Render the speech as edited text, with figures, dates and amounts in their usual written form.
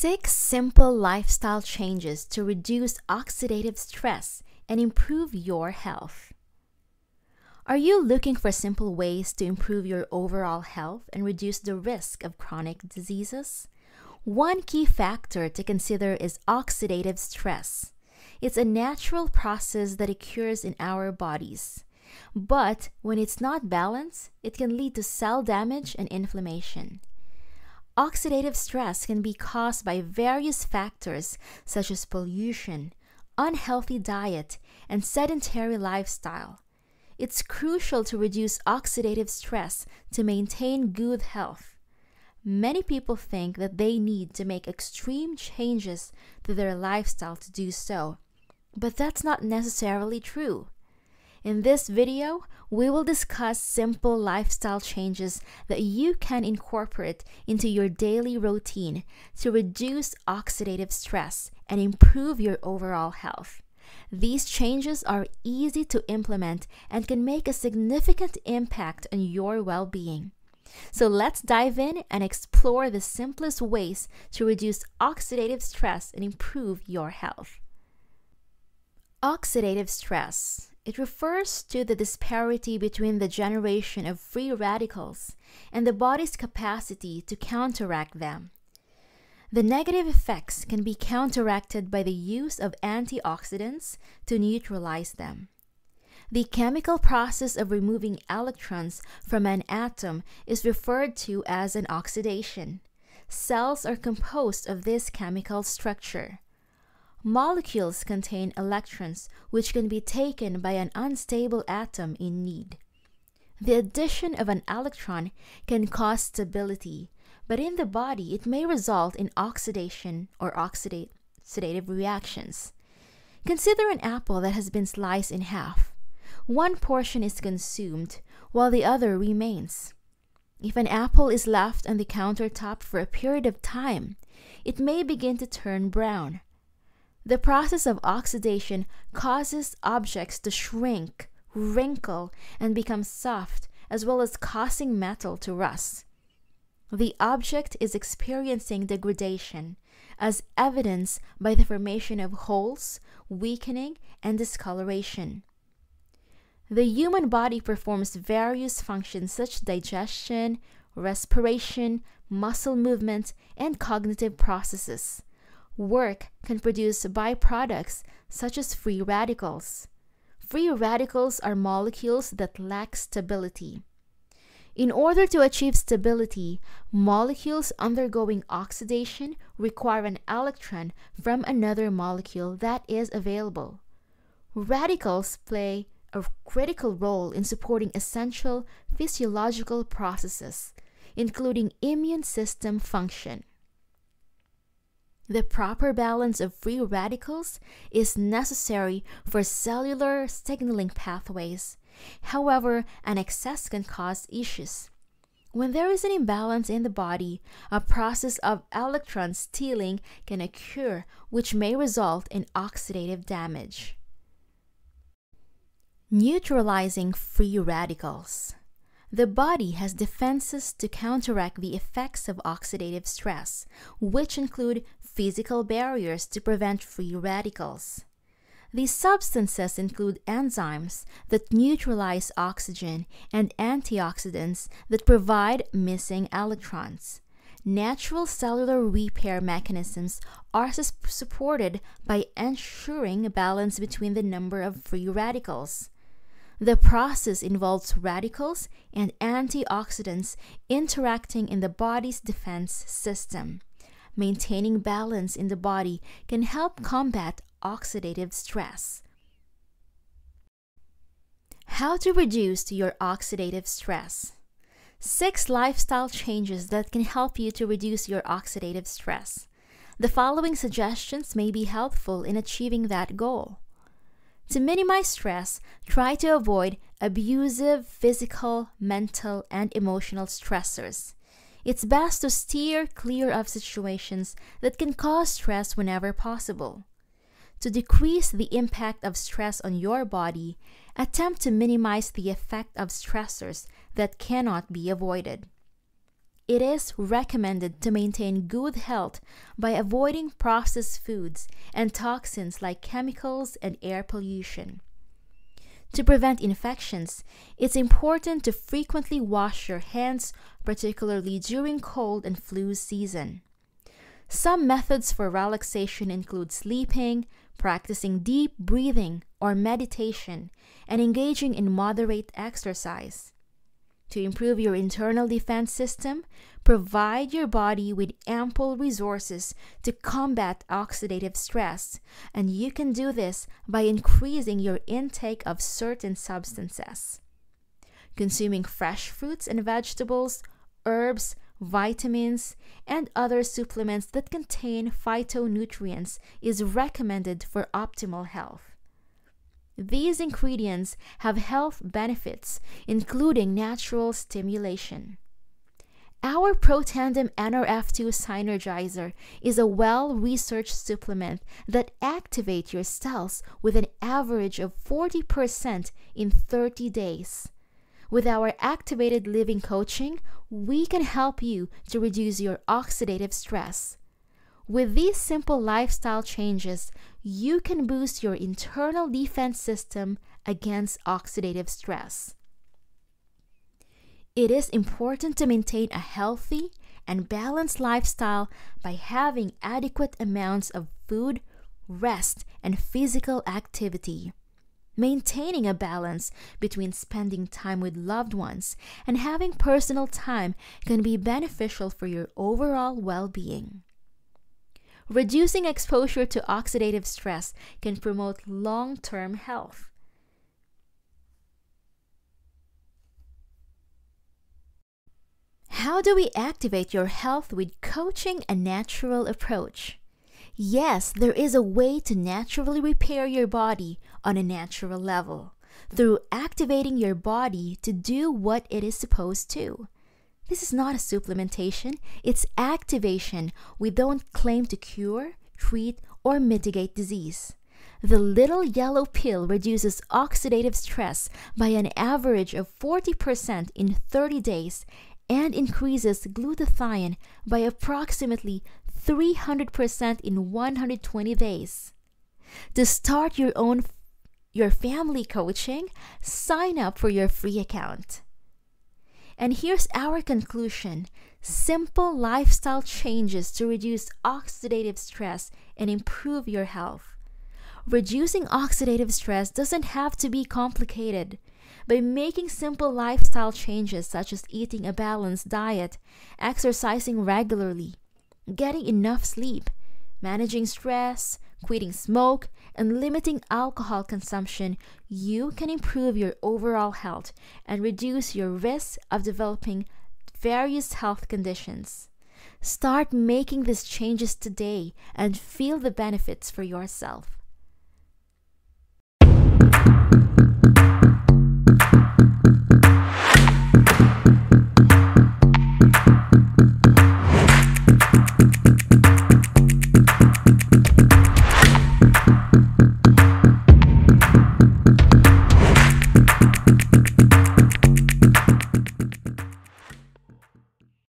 6 simple lifestyle changes to reduce oxidative stress and improve your health. Are you looking for simple ways to improve your overall health and reduce the risk of chronic diseases? One key factor to consider is oxidative stress. It's a natural process that occurs in our bodies. But when it's not balanced, it can lead to cell damage and inflammation. Oxidative stress can be caused by various factors such as pollution, unhealthy diet, and sedentary lifestyle. It's crucial to reduce oxidative stress to maintain good health. Many people think that they need to make extreme changes to their lifestyle to do so, but that's not necessarily true. In this video, we will discuss simple lifestyle changes that you can incorporate into your daily routine to reduce oxidative stress and improve your overall health. These changes are easy to implement and can make a significant impact on your well-being. So let's dive in and explore the simplest ways to reduce oxidative stress and improve your health. Oxidative stress. It refers to the disparity between the generation of free radicals and the body's capacity to counteract them. The negative effects can be counteracted by the use of antioxidants to neutralize them. The chemical process of removing electrons from an atom is referred to as an oxidation. Cells are composed of this chemical structure. Molecules contain electrons which can be taken by an unstable atom in need. The addition of an electron can cause stability, but in the body it may result in oxidation or oxidative reactions. Consider an apple that has been sliced in half. One portion is consumed, while the other remains. If an apple is left on the countertop for a period of time, it may begin to turn brown. The process of oxidation causes objects to shrink, wrinkle, and become soft, as well as causing metal to rust. The object is experiencing degradation, as evidenced by the formation of holes, weakening, and discoloration. The human body performs various functions such as digestion, respiration, muscle movement, and cognitive processes. Work can produce byproducts such as free radicals. Free radicals are molecules that lack stability. In order to achieve stability, molecules undergoing oxidation require an electron from another molecule that is available. Radicals play a critical role in supporting essential physiological processes, including immune system function. The proper balance of free radicals is necessary for cellular signaling pathways. However, an excess can cause issues. When there is an imbalance in the body, a process of electron stealing can occur, which may result in oxidative damage. Neutralizing free radicals. The body has defenses to counteract the effects of oxidative stress, which include physical barriers to prevent free radicals. These substances include enzymes that neutralize oxygen and antioxidants that provide missing electrons. Natural cellular repair mechanisms are supported by ensuring a balance between the number of free radicals. The process involves radicals and antioxidants interacting in the body's defense system. Maintaining balance in the body can help combat oxidative stress. How to reduce your oxidative stress. 6 lifestyle changes that can help you to reduce your oxidative stress. The following suggestions may be helpful in achieving that goal. To minimize stress, try to avoid abusive physical, mental, and emotional stressors. It's best to steer clear of situations that can cause stress whenever possible. To decrease the impact of stress on your body, attempt to minimize the effect of stressors that cannot be avoided. It is recommended to maintain good health by avoiding processed foods and toxins like chemicals and air pollution. To prevent infections, it's important to frequently wash your hands, particularly during cold and flu season. Some methods for relaxation include sleeping, practicing deep breathing or meditation, and engaging in moderate exercise. To improve your internal defense system, provide your body with ample resources to combat oxidative stress, and you can do this by increasing your intake of certain substances. Consuming fresh fruits and vegetables, herbs, vitamins, and other supplements that contain phytonutrients is recommended for optimal health. These ingredients have health benefits, including natural stimulation. Our ProTandem NRF2 Synergizer is a well-researched supplement that activates your cells with an average of 40% in 30 days. With our Activated Living Coaching, we can help you to reduce your oxidative stress. With these simple lifestyle changes, you can boost your internal defense system against oxidative stress. It is important to maintain a healthy and balanced lifestyle by having adequate amounts of food, rest, and physical activity. Maintaining a balance between spending time with loved ones and having personal time can be beneficial for your overall well-being. Reducing exposure to oxidative stress can promote long-term health. How do we activate your health with coaching a natural approach? Yes, there is a way to naturally repair your body on a natural level through activating your body to do what it is supposed to. This is not a supplementation, it's activation. We don't claim to cure, treat, or mitigate disease. The little yellow pill reduces oxidative stress by an average of 40% in 30 days and increases glutathione by approximately 300% in 120 days. To start your family coaching, sign up for your free account. And here's our conclusion. Simple lifestyle changes to reduce oxidative stress and improve your health. Reducing oxidative stress doesn't have to be complicated. By making simple lifestyle changes such as eating a balanced diet, exercising regularly, getting enough sleep, managing stress, quitting smoke, and limiting alcohol consumption, you can improve your overall health and reduce your risk of developing various health conditions. Start making these changes today and feel the benefits for yourself.